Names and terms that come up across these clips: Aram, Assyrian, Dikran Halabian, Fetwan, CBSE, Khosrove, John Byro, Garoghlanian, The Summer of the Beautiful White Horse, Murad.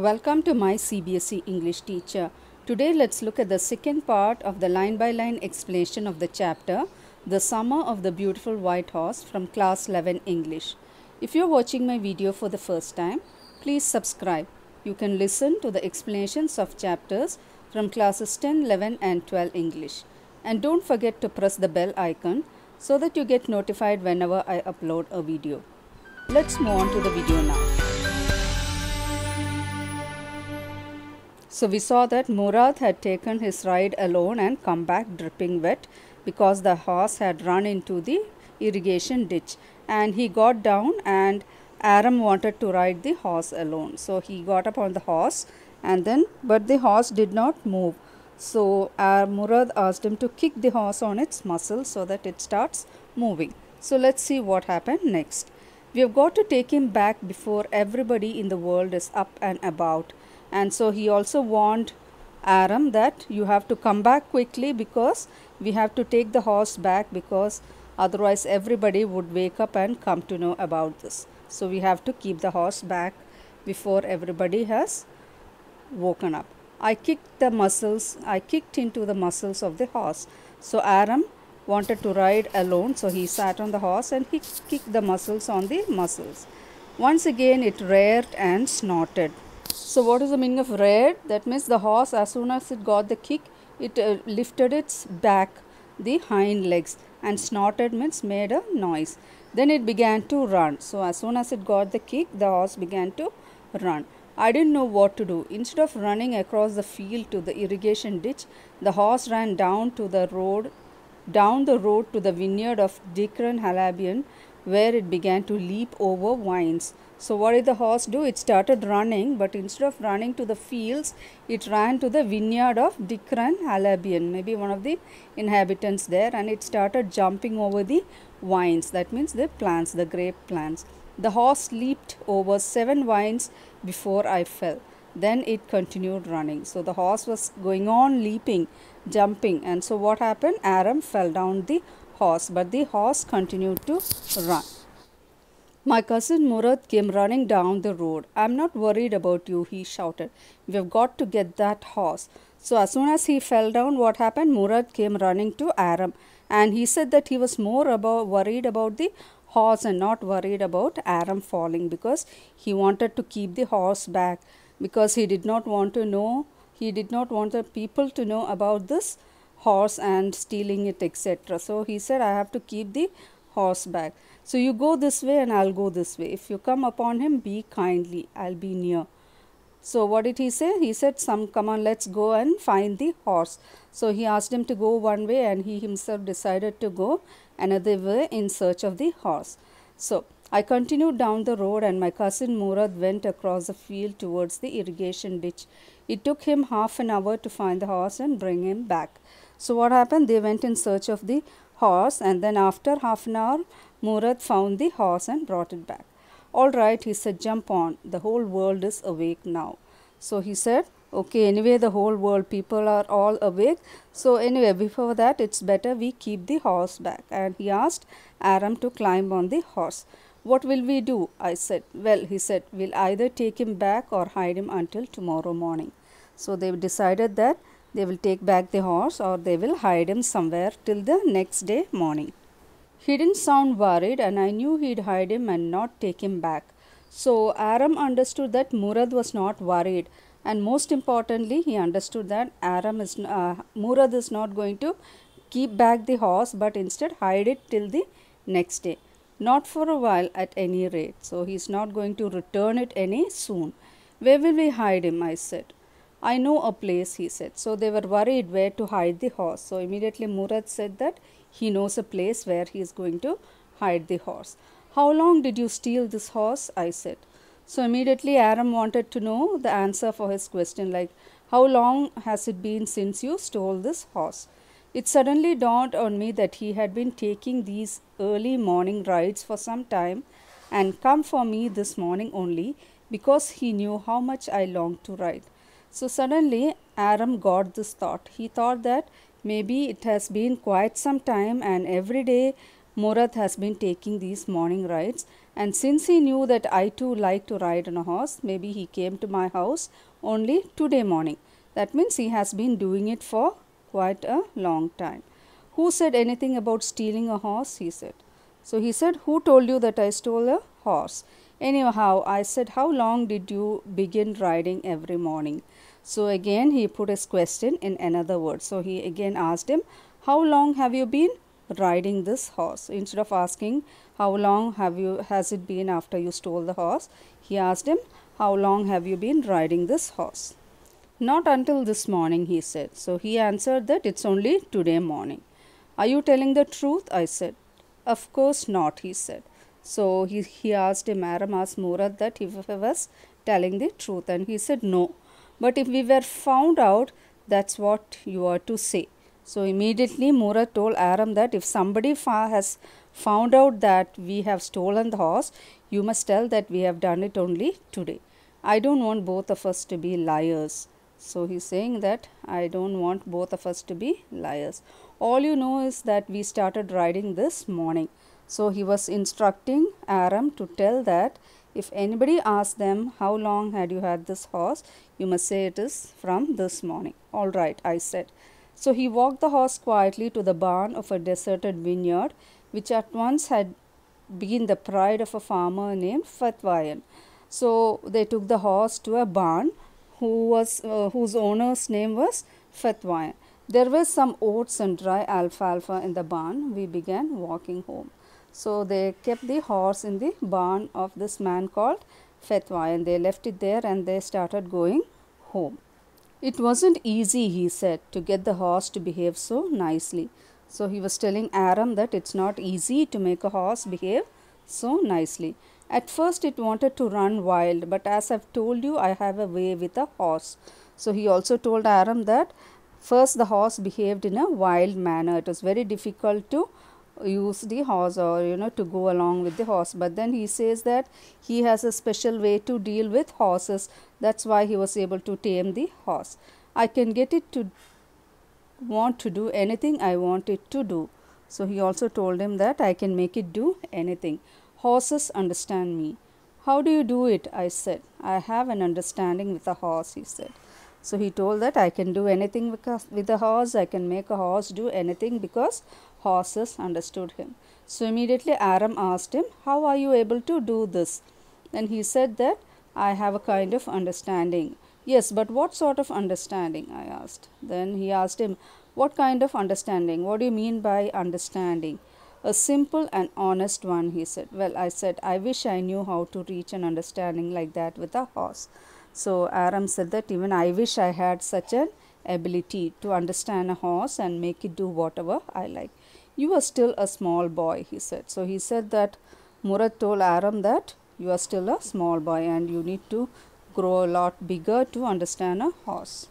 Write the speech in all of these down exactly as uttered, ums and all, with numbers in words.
Welcome to my C B S E English teacher. Today let's look at the second part of the line-by-line explanation of the chapter The Summer of the Beautiful White Horse from Class eleven English. If you're watching my video for the first time, please subscribe. You can listen to the explanations of chapters from classes ten, eleven and twelve English. And don't forget to press the bell icon so that you get notified whenever I upload a video. Let's move on to the video now. So we saw that Murad had taken his ride alone and come back dripping wet because the horse had run into the irrigation ditch, and he got down and Aram wanted to ride the horse alone. So he got up on the horse and then but the horse did not move. So uh, Murad asked him to kick the horse on its muscle so that it starts moving. So let's see what happened next. We have got to take him back before everybody in the world is up and about. And so he also warned Aram that you have to come back quickly because we have to take the horse back, because otherwise everybody would wake up and come to know about this. So we have to keep the horse back before everybody has woken up. I kicked the muscles, I kicked into the muscles of the horse. So Aram wanted to ride alone, so he sat on the horse and he kicked the muscles on the muscles. Once again it reared and snorted. So what is the meaning of reared? That means the horse, as soon as it got the kick, it uh, lifted its back, the hind legs, and snorted means made a noise. Then it began to run. So as soon as it got the kick, the horse began to run. I didn't know what to do. Instead of running across the field to the irrigation ditch, the horse ran down to the road, down the road to the vineyard of Dikran Halabian, where it began to leap over vines. So what did the horse do? It started running, but instead of running to the fields, it ran to the vineyard of Dikran Halabian, maybe one of the inhabitants there, and it started jumping over the vines. That means the plants, the grape plants. The horse leaped over seven vines before I fell. Then it continued running. So the horse was going on leaping, jumping, and so what happened? Aram fell down the horse, but the horse continued to run. My cousin Murad came running down the road. I'm not worried about you, he shouted. We've got to get that horse. So as soon as he fell down, what happened? Murad came running to Aram, and he said that he was more about worried about the horse and not worried about Aram falling, because he wanted to keep the horse back, because he did not want to know, he did not want the people to know about this horse and stealing it, et cetera. So he said, I have to keep the horse back. So you go this way and I'll go this way. If you come upon him, be kindly. I'll be near. So what did he say? He said, "Some come on, let's go and find the horse." So he asked him to go one way and he himself decided to go another way in search of the horse. So I continued down the road and my cousin Murad went across the field towards the irrigation ditch. It took him half an hour to find the horse and bring him back. So what happened? They went in search of the horse, and then after half an hour, Murad found the horse and brought it back. All right, he said, jump on. The whole world is awake now. So he said, okay, anyway, the whole world, people are all awake. So anyway, before that, it's better we keep the horse back. And he asked Aram to climb on the horse. What will we do? I said. Well, he said, we'll either take him back or hide him until tomorrow morning. So they decided that they will take back the horse or they will hide him somewhere till the next day morning. He didn't sound worried, and I knew he'd hide him and not take him back. So Aram understood that Murad was not worried, and most importantly, he understood that Aram is uh, Murad is not going to keep back the horse, but instead hide it till the next day. Not for a while, at any rate. So he's not going to return it any soon. Where will we hide him? I said. I know a place, he said. So they were worried where to hide the horse. So immediately Murad said that he knows a place where he is going to hide the horse. How long did you steal this horse? I said. So immediately Aram wanted to know the answer for his question, like, how long has it been since you stole this horse? It suddenly dawned on me that he had been taking these early morning rides for some time and come for me this morning only because he knew how much I longed to ride. So suddenly Aram got this thought. He thought that maybe it has been quite some time and every day Murad has been taking these morning rides, and since he knew that I too like to ride on a horse, maybe he came to my house only today morning. That means he has been doing it for quite a long time. Who said anything about stealing a horse? He said. So he said, who told you that I stole a horse? Anyhow, I said, how long did you begin riding every morning? So again he put his question in another word. So he again asked him, how long have you been riding this horse? Instead of asking how long have you has it been after you stole the horse, he asked him, how long have you been riding this horse? Not until this morning, he said. So he answered that it's only today morning. Are you telling the truth? I said. Of course not, he said. So he, he asked him, Aram asked Murad that if he was telling the truth, and he said no. But if we were found out, that's what you are to say. So immediately Murad told Aram that if somebody fa has found out that we have stolen the horse, you must tell that we have done it only today. I don't want both of us to be liars. So he's saying that I don't want both of us to be liars. All you know is that we started riding this morning. So he was instructing Aram to tell that if anybody asks them how long had you had this horse, you must say it is from this morning. All right, I said. So he walked the horse quietly to the barn of a deserted vineyard, which at once had been the pride of a farmer named Fetwan. So they took the horse to a barn who was, uh, whose owner's name was Fetwan. There were some oats and dry alfalfa in the barn. We began walking home. So they kept the horse in the barn of this man called Fetwan. They left it there and they started going home. It wasn't easy, he said, to get the horse to behave so nicely. So he was telling Aram that it's not easy to make a horse behave so nicely. At first it wanted to run wild, but as I've told you, I have a way with a horse. So he also told Aram that first the horse behaved in a wild manner. It was very difficult to use the horse or, you know, to go along with the horse. But then he says that he has a special way to deal with horses. That's why he was able to tame the horse. I can get it to want to do anything I want it to do. So he also told him that I can make it do anything. Horses understand me. How do you do it? I said. I have an understanding with a horse, he said. So he told that I can do anything because with a horse, I can make a horse do anything because horses understood him. So immediately Aram asked him, how are you able to do this? And he said that I have a kind of understanding. Yes, but what sort of understanding? I asked. Then he asked him, what kind of understanding? What do you mean by understanding? A simple and honest one, he said. Well, I said, I wish I knew how to reach an understanding like that with a horse. So Aram said that even I wish I had such an ability to understand a horse and make it do whatever I like. You are still a small boy, he said. So he said that Murad told Aram that you are still a small boy and you need to grow a lot bigger to understand a horse.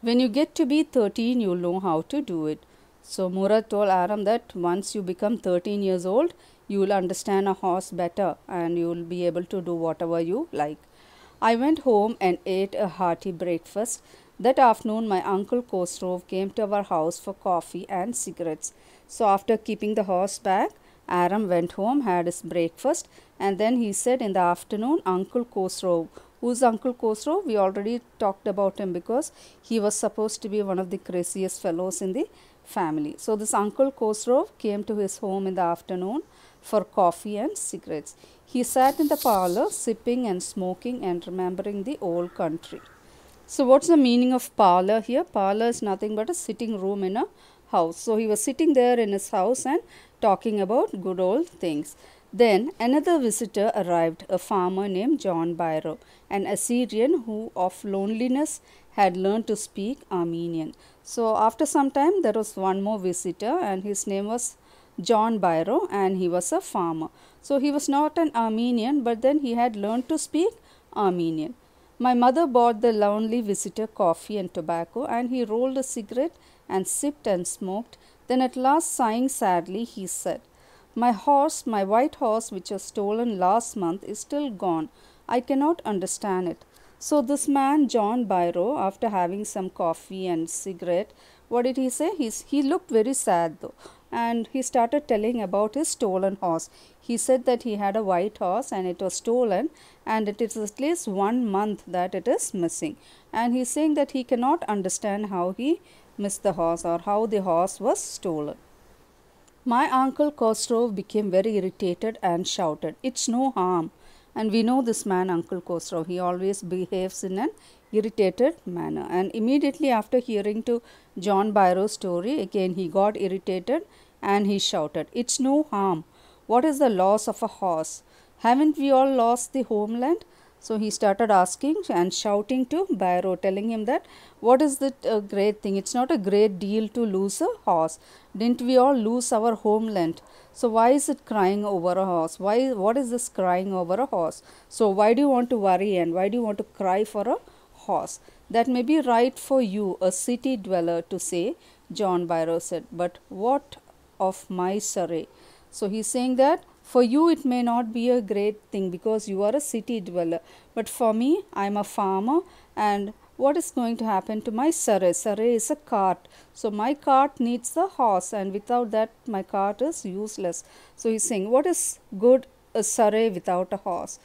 When you get to be thirteen, you'll know how to do it. So Murad told Aram that once you become thirteen years old, you will understand a horse better and you will be able to do whatever you like. I went home and ate a hearty breakfast. That afternoon, my uncle Khosrove came to our house for coffee and cigarettes. So after keeping the horse back, Aram went home, had his breakfast, and then he said in the afternoon, Uncle Khosrove. Who's Uncle Khosrove? We already talked about him because he was supposed to be one of the craziest fellows in the family. So this Uncle Khosrove came to his home in the afternoon for coffee and cigarettes. He sat in the parlor, sipping and smoking and remembering the old country. So what's the meaning of parlor here? Parlor is nothing but a sitting room in a house. So he was sitting there in his house and talking about good old things. Then another visitor arrived, a farmer named John Byro, an Assyrian who of loneliness had learned to speak Armenian. So after some time there was one more visitor and his name was John Byro and he was a farmer. So he was not an Armenian, but then he had learned to speak Armenian. My mother bought the lonely visitor coffee and tobacco, and he rolled a cigarette and sipped and smoked. Then at last, sighing sadly, he said, "My horse, my white horse, which was stolen last month, is still gone. I cannot understand it." So this man, John Byro, after having some coffee and cigarette, what did he say? He's, he looked very sad though. and he started telling about his stolen horse. He said that he had a white horse and it was stolen, and it is at least one month that it is missing. And he is saying that he cannot understand how he missed the horse or how the horse was stolen. My uncle Khosrove became very irritated and shouted, "It's no harm." And we know this man, Uncle Khosrove, he always behaves in an irritated manner. And immediately after hearing to John Byro's story, again he got irritated and he shouted, "It's no harm. What is the loss of a horse? Haven't we all lost the homeland?" So he started asking and shouting to Byro, telling him that what is the uh, great thing? It's not a great deal to lose a horse. Didn't we all lose our homeland? So why is it crying over a horse? Why? What is this crying over a horse? So why do you want to worry and why do you want to cry for a horse? That may be right for you, a city dweller, to say, John Byro said, but what of my Surrey? So he's saying that for you it may not be a great thing because you are a city dweller, but for me, I am a farmer, and what is going to happen to my Surrey? Surrey is a cart. So my cart needs a horse, and without that my cart is useless. So he's saying, what is good a Surrey without a horse?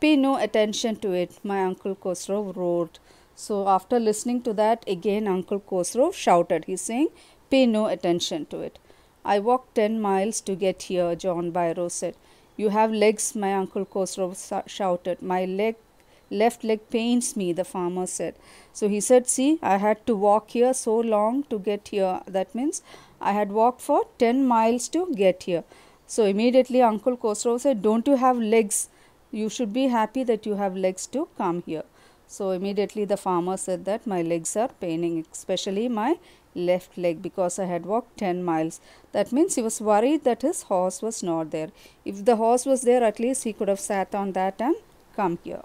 Pay no attention to it, my uncle Khosrov roared. So after listening to that, again Uncle Khosrov shouted. He's saying, pay no attention to it. I walked ten miles to get here, John Byro said. You have legs, my Uncle Khosrov shouted. My leg, left leg pains me, the farmer said. So he said, see, I had to walk here so long to get here. That means I had walked for ten miles to get here. So immediately Uncle Khosrov said, don't you have legs? You should be happy that you have legs to come here. So immediately the farmer said that my legs are paining, especially my left leg, because I had walked ten miles. That means he was worried that his horse was not there. If the horse was there, at least he could have sat on that and come here.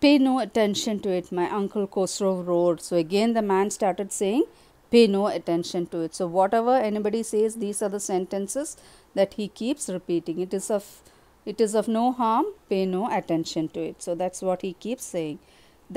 Pay no attention to it, my Uncle Khosrov roared. So again the man started saying, pay no attention to it. So whatever anybody says, these are the sentences that he keeps repeating. It is of It is of no harm, pay no attention to it. So that's what he keeps saying.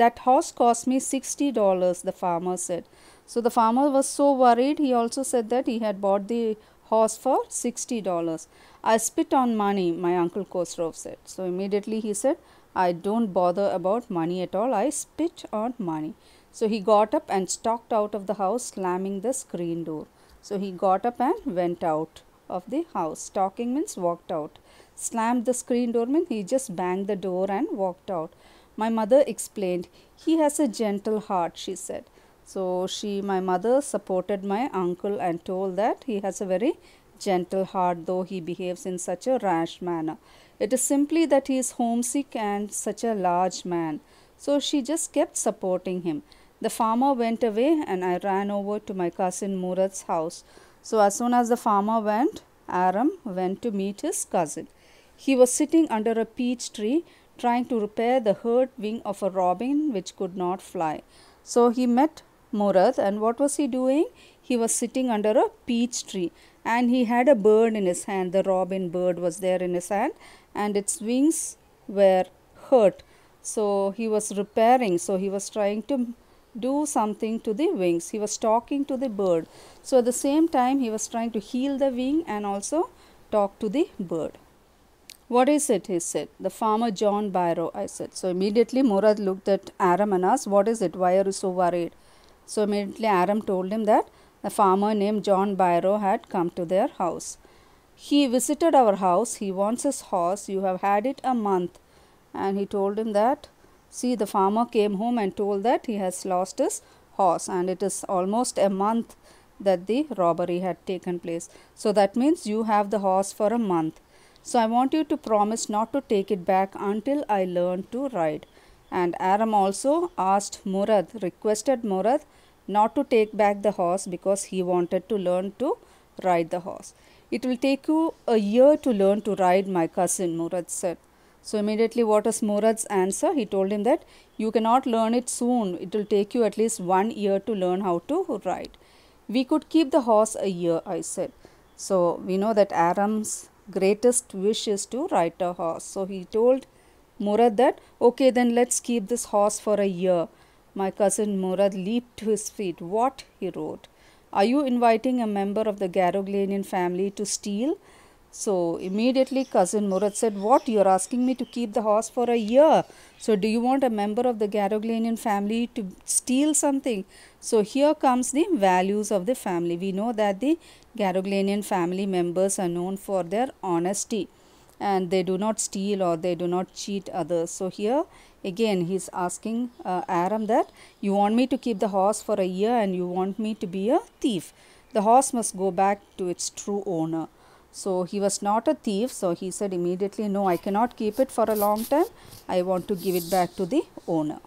That horse cost me sixty dollars, the farmer said. So the farmer was so worried, he also said that he had bought the horse for sixty dollars. I spit on money, my Uncle Khosrov said. So immediately he said, I don't bother about money at all, I spit on money. So he got up and stalked out of the house, slamming the screen door. So he got up and went out of the house. Stalking means walked out. Slammed the screen door means he just banged the door and walked out. My mother explained, he has a gentle heart, she said. So she, my mother, supported my uncle and told that he has a very gentle heart, though he behaves in such a rash manner. It is simply that he is homesick and such a large man. So she just kept supporting him. The farmer went away and I ran over to my cousin Murad's house. So as soon as the farmer went, Aram went to meet his cousin. He was sitting under a peach tree trying to repair the hurt wing of a robin which could not fly. So he met Murad, and what was he doing? He was sitting under a peach tree and he had a bird in his hand. The robin bird was there in his hand and its wings were hurt. So he was repairing, so he was trying to do something to the wings. He was talking to the bird. So at the same time he was trying to heal the wing and also talk to the bird. What is it? He said. The farmer John Byro, I said. So immediately Murad looked at Aram and asked, what is it? Why are you so worried? So immediately Aram told him that the farmer named John Byro had come to their house. He visited our house. He wants his horse. You have had it a month. And he told him that, see, the farmer came home and told that he has lost his horse and it is almost a month that the robbery had taken place. So that means you have the horse for a month. So I want you to promise not to take it back until I learn to ride. And Aram also asked Murad, requested Murad not to take back the horse because he wanted to learn to ride the horse. It will take you a year to learn to ride, my cousin, Murad said. So immediately what is Murad's answer? He told him that you cannot learn it soon. It will take you at least one year to learn how to ride. We could keep the horse a year, I said. So we know that Aram's greatest wish is to ride a horse. So he told Murad that, okay, then let's keep this horse for a year. My cousin Murad leaped to his feet. What? He roared. Are you inviting a member of the Garoghlanian family to steal? So immediately cousin Murad said, what, you are asking me to keep the horse for a year? So do you want a member of the Garoghlanian family to steal something? So here comes the values of the family. We know that the Garoghlanian family members are known for their honesty, and they do not steal or they do not cheat others. So here again he is asking uh, Aram that you want me to keep the horse for a year and you want me to be a thief. The horse must go back to its true owner. So he was not a thief, so he said immediately, no, I cannot keep it for a long time. I want to give it back to the owner.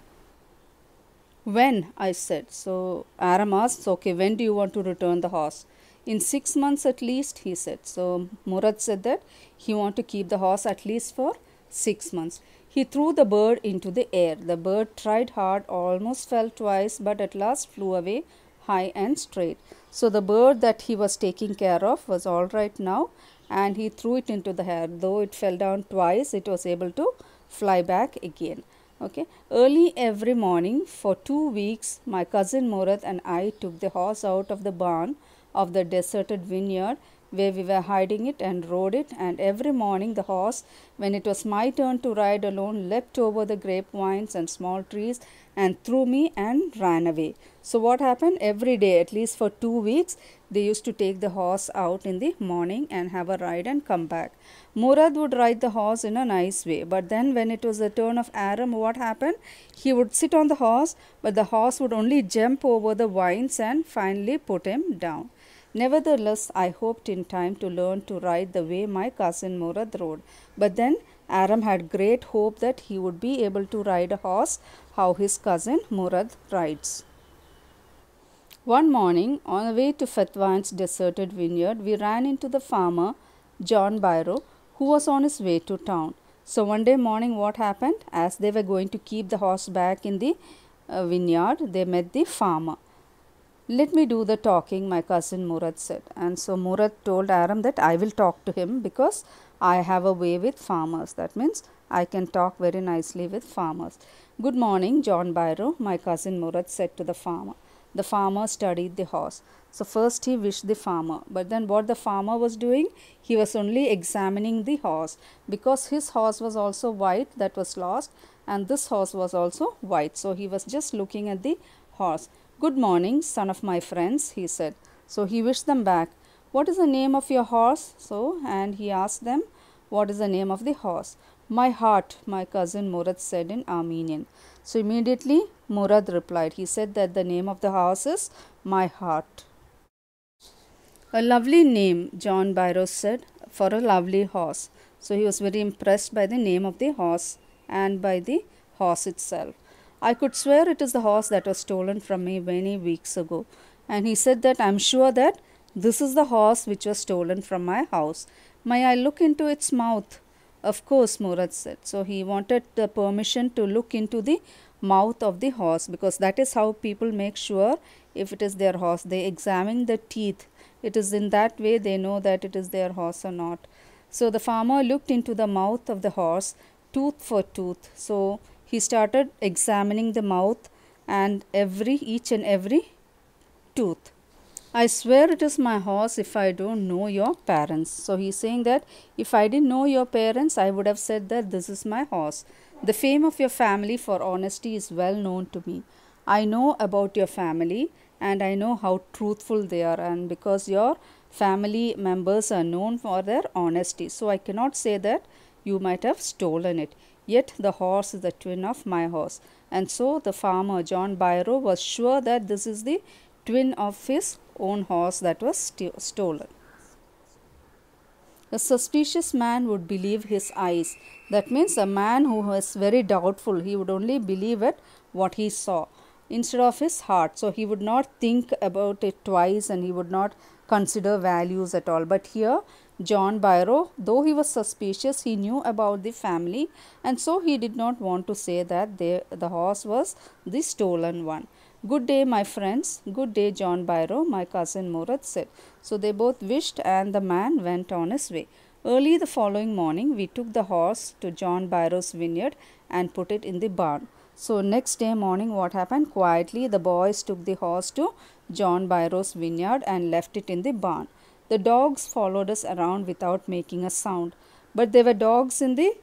When, I said. So Aram asks, okay, when do you want to return the horse? In six months at least, he said. So Murad said that he wanted to keep the horse at least for six months. He threw the bird into the air. The bird tried hard, almost fell twice, but at last flew away high and straight. So the bird that he was taking care of was all right now, and he threw it into the air. Though it fell down twice, it was able to fly back again. Okay. Early every morning for two weeks, my cousin Murad and I took the horse out of the barn of the deserted vineyard where we were hiding it and rode it, and every morning the horse, when it was my turn to ride alone, leapt over the grapevines and small trees and threw me and ran away. So what happened? Every day, at least for two weeks, they used to take the horse out in the morning and have a ride and come back. Murad would ride the horse in a nice way. But then when it was the turn of Aram, what happened? He would sit on the horse, but the horse would only jump over the vines and finally put him down. Nevertheless, I hoped in time to learn to ride the way my cousin Murad rode. But then Aram had great hope that he would be able to ride a horse how his cousin Murad rides. One morning, on the way to Fetwan's deserted vineyard, we ran into the farmer, John Byro, who was on his way to town. So one day morning, what happened? As they were going to keep the horse back in the uh, vineyard, they met the farmer. Let me do the talking, my cousin Murad said. And so Murad told Aram that I will talk to him because I have a way with farmers. That means I can talk very nicely with farmers. Good morning, John Byro, my cousin Murad said to the farmer. The farmer studied the horse. So first he wished the farmer. But then what the farmer was doing? He was only examining the horse, because his horse was also white that was lost, and this horse was also white. So he was just looking at the horse. Good morning, son of my friends, he said. So he wished them back. What is the name of your horse? So, and he asked them, what is the name of the horse? My heart, my cousin Murad said in Armenian. So immediately Murad replied. He said that the name of the horse is My Heart. A lovely name, John Byro said, for a lovely horse. So he was very impressed by the name of the horse and by the horse itself. I could swear it is the horse that was stolen from me many weeks ago. And he said that I am sure that this is the horse which was stolen from my house. May I look into its mouth? Of course, Murad said. So he wanted the permission to look into the mouth of the horse, because that is how people make sure if it is their horse. They examine the teeth. It is in that way they know that it is their horse or not. So the farmer looked into the mouth of the horse, tooth for tooth. So he started examining the mouth and every each and every tooth. I swear it is my horse if I don't know your parents. So he is saying that if I didn't know your parents, I would have said that this is my horse. The fame of your family for honesty is well known to me. I know about your family and I know how truthful they are, and because your family members are known for their honesty, so I cannot say that you might have stolen it. Yet the horse is the twin of my horse. And so the farmer, John Byro, was sure that this is the twin of his own horse that was st stolen. A suspicious man would believe his eyes. That means a man who was very doubtful, he would only believe it what he saw instead of his heart. So he would not think about it twice and he would not consider values at all. But here John Byro, though he was suspicious, he knew about the family, and so he did not want to say that they, the horse was the stolen one. Good day, my friends. Good day, John Byro, my cousin Murad said. So they both wished and the man went on his way. Early the following morning, we took the horse to John Byro's vineyard and put it in the barn. So next day morning what happened? Quietly the boys took the horse to John Byro's vineyard and left it in the barn. The dogs followed us around without making a sound. But there were dogs in the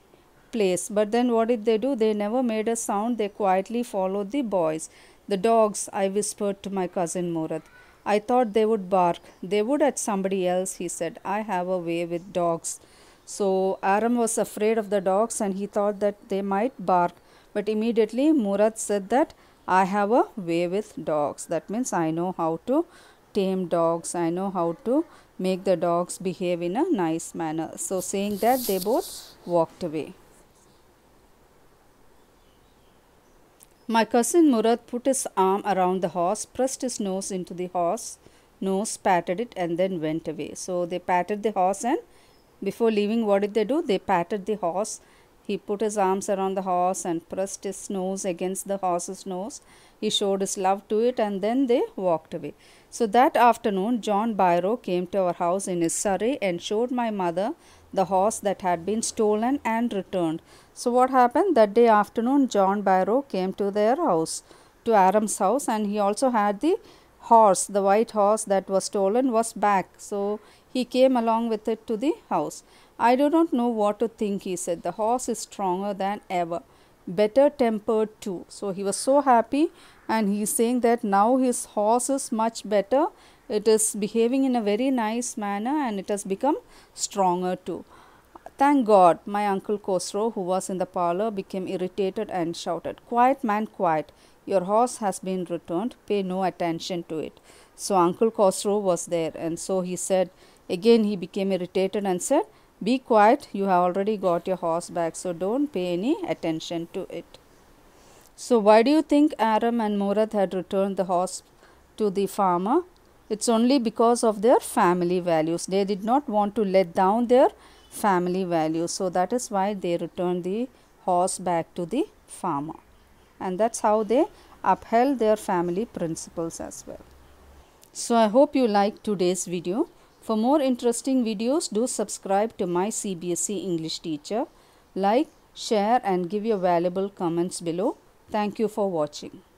place. But then what did they do? They never made a sound. They quietly followed the boys. The dogs, I whispered to my cousin Murad. I thought they would bark. They would at somebody else, he said. I have a way with dogs. So Aram was afraid of the dogs and he thought that they might bark. But immediately Murad said that I have a way with dogs. That means I know how to tame dogs. I know how to make the dogs behave in a nice manner. So saying that, they both walked away. My cousin Murad put his arm around the horse, pressed his nose into the horse, nose patted it and then went away. So they patted the horse and before leaving what did they do? They patted the horse. He put his arms around the horse and pressed his nose against the horse's nose. He showed his love to it and then they walked away. So that afternoon, John Byro came to our house in his surrey and showed my mother the horse that had been stolen and returned. So what happened? That day afternoon, John Byro came to their house, to Aram's house, and he also had the horse, the white horse that was stolen was back. So he came along with it to the house. I do not know what to think, he said. The horse is stronger than ever, better tempered too. So he was so happy and he is saying that now his horse is much better. It is behaving in a very nice manner and it has become stronger too. Thank God, my uncle Khosrow, who was in the parlour, became irritated and shouted, "Quiet, man, quiet. Your horse has been returned. Pay no attention to it." So uncle Khosrow was there and so he said, again he became irritated and said, "Be quiet, you have already got your horse back, so don't pay any attention to it." So why do you think Aram and Murad had returned the horse to the farmer? It's only because of their family values. They did not want to let down their family values. So that is why they returned the horse back to the farmer. And that's how they upheld their family principles as well. So I hope you liked today's video. For more interesting videos, do subscribe to My C B S E English Teacher. Like, share and give your valuable comments below. Thank you for watching.